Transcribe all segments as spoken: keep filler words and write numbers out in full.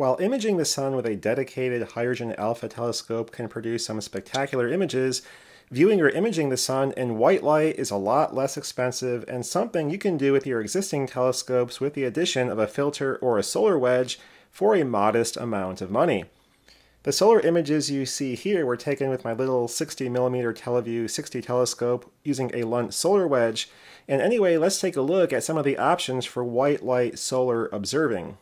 While imaging the sun with a dedicated hydrogen alpha telescope can produce some spectacular images, viewing or imaging the sun in white light is a lot less expensive and something you can do with your existing telescopes with the addition of a filter or a solar wedge for a modest amount of money. The solar images you see here were taken with my little sixty millimeter TeleVue sixty telescope using a Lunt solar wedge, and anyway, let's take a look at some of the options for white light solar observing.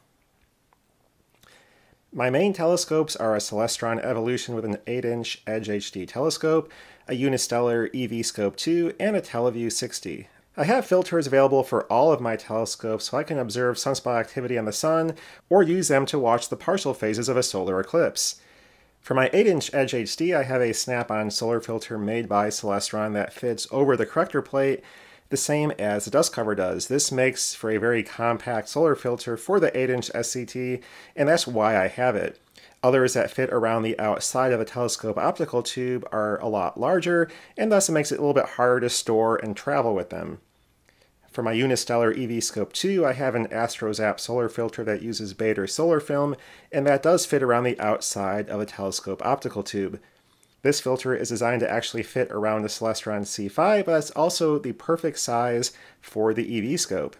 My main telescopes are a Celestron Evolution with an eight inch Edge H D telescope, a Unistellar eVscope two, and a TeleVue sixty. I have filters available for all of my telescopes so I can observe sunspot activity on the sun, or use them to watch the partial phases of a solar eclipse. For my eight inch Edge H D, I have a snap-on solar filter made by Celestron that fits over the corrector plate, the same as the dust cover does. This makes for a very compact solar filter for the eight inch S C T, and that's why I have it. Others that fit around the outside of a telescope optical tube are a lot larger, and thus it makes it a little bit harder to store and travel with them. For my Unistellar eVscope two, I have an AstroZap solar filter that uses Baader solar film, and that does fit around the outside of a telescope optical tube. This filter is designed to actually fit around the Celestron C five, but that's also the perfect size for the eVscope.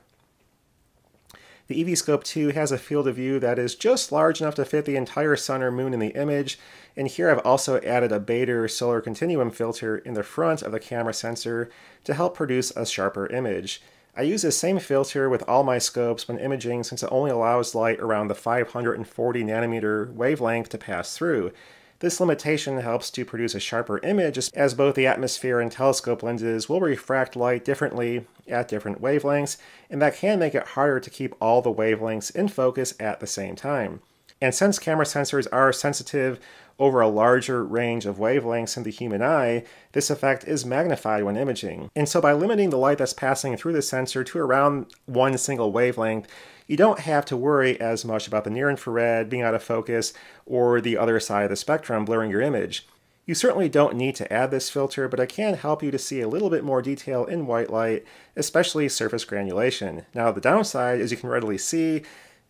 The eVscope two has a field of view that is just large enough to fit the entire sun or moon in the image, and here I've also added a Baader solar continuum filter in the front of the camera sensor to help produce a sharper image. I use the same filter with all my scopes when imaging since it only allows light around the five hundred forty nanometer wavelength to pass through. This limitation helps to produce a sharper image, as both the atmosphere and telescope lenses will refract light differently at different wavelengths, and that can make it harder to keep all the wavelengths in focus at the same time. And since camera sensors are sensitive over a larger range of wavelengths in the human eye, this effect is magnified when imaging. And so by limiting the light that's passing through the sensor to around one single wavelength, you don't have to worry as much about the near-infrared being out of focus or the other side of the spectrum blurring your image. You certainly don't need to add this filter, but it can help you to see a little bit more detail in white light, especially surface granulation. Now the downside, as you can readily see,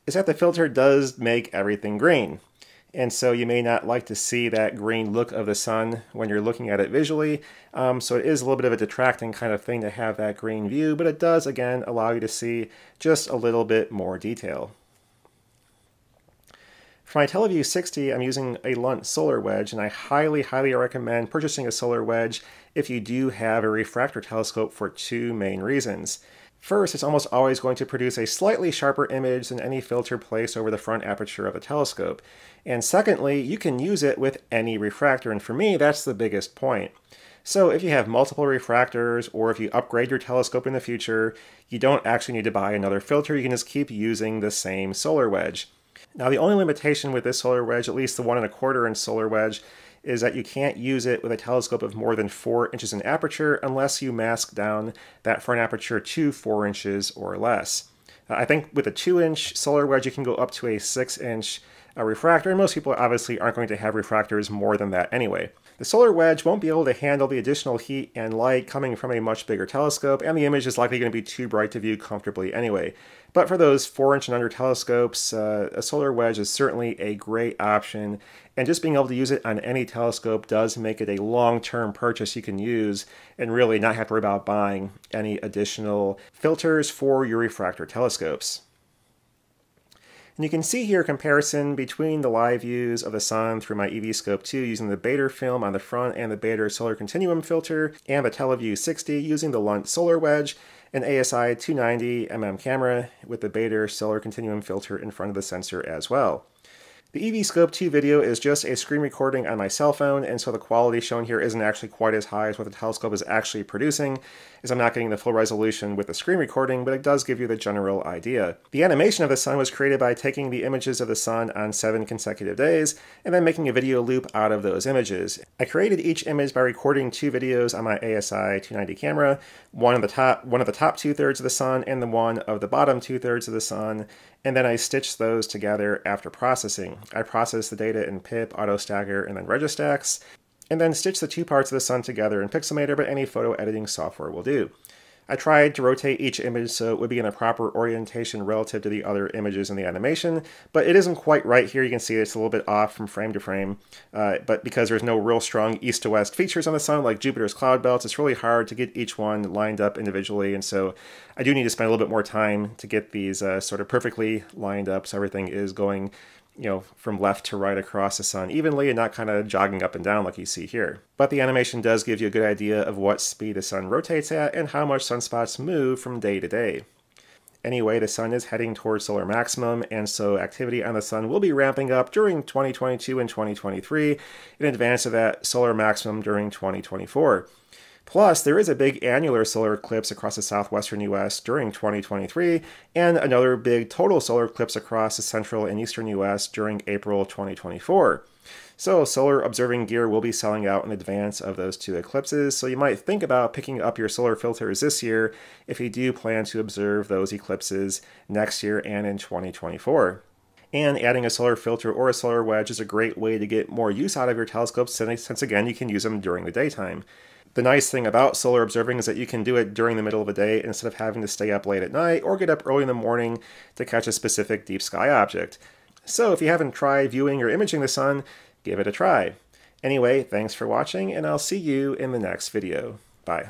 is that the filter does make everything green. And so you may not like to see that green look of the sun when you're looking at it visually. Um, so it is a little bit of a detracting kind of thing to have that green view, but it does, again, allow you to see just a little bit more detail. For my TeleVue sixty, I'm using a Lunt solar wedge, and I highly, highly recommend purchasing a solar wedge if you do have a refractor telescope for two main reasons. First, it's almost always going to produce a slightly sharper image than any filter placed over the front aperture of a telescope. And secondly, you can use it with any refractor, and for me, that's the biggest point. So if you have multiple refractors, or if you upgrade your telescope in the future, you don't actually need to buy another filter, you can just keep using the same solar wedge. Now the only limitation with this solar wedge, at least the one and a quarter inch solar wedge, is that you can't use it with a telescope of more than four inches in aperture unless you mask down that front aperture to four inches or less. I think with a two inch solar wedge, you can go up to a six inch uh, refractor, and most people obviously aren't going to have refractors more than that anyway. The solar wedge won't be able to handle the additional heat and light coming from a much bigger telescope, and the image is likely going to be too bright to view comfortably anyway. But for those four inch and under telescopes, uh, a solar wedge is certainly a great option, and just being able to use it on any telescope does make it a long-term purchase you can use and really not have to worry about buying any additional filters for your refractor telescopes. And you can see here a comparison between the live views of the sun through my eVscope two using the Baader film on the front and the Baader solar continuum filter, and the TeleVue sixty using the Lunt solar wedge, an A S I two ninety millimeter camera with the Baader solar continuum filter in front of the sensor as well. The eVscope two video is just a screen recording on my cell phone, and so the quality shown here isn't actually quite as high as what the telescope is actually producing, as I'm not getting the full resolution with the screen recording, but it does give you the general idea. The animation of the sun was created by taking the images of the sun on seven consecutive days, and then making a video loop out of those images. I created each image by recording two videos on my A S I two ninety camera, one of the top, one of the top two-thirds of the sun, and the one of the bottom two-thirds of the sun, and then I stitched those together after processing. I processed the data in PIPP, AutoStakkert, and then Registax, and then stitched the two parts of the sun together in Pixelmator, but any photo editing software will do. I tried to rotate each image so it would be in a proper orientation relative to the other images in the animation, but it isn't quite right here. You can see it's a little bit off from frame to frame, uh, but because there's no real strong east to west features on the sun like Jupiter's cloud belts, it's really hard to get each one lined up individually, and so I do need to spend a little bit more time to get these uh, sort of perfectly lined up so everything is going, you know, from left to right across the sun evenly and not kind of jogging up and down like you see here. But the animation does give you a good idea of what speed the sun rotates at and how much sunspots move from day to day. Anyway, the sun is heading towards solar maximum, and so activity on the sun will be ramping up during twenty twenty-two and twenty twenty-three in advance of that solar maximum during twenty twenty-four. Plus, there is a big annular solar eclipse across the southwestern U S during twenty twenty-three, and another big total solar eclipse across the central and eastern U S during April twenty twenty-four. So solar observing gear will be selling out in advance of those two eclipses, so you might think about picking up your solar filters this year if you do plan to observe those eclipses next year and in twenty twenty-four. And adding a solar filter or a solar wedge is a great way to get more use out of your telescopes, since again you can use them during the daytime. The nice thing about solar observing is that you can do it during the middle of the day instead of having to stay up late at night or get up early in the morning to catch a specific deep sky object. So if you haven't tried viewing or imaging the sun, give it a try. Anyway, thanks for watching, and I'll see you in the next video. Bye.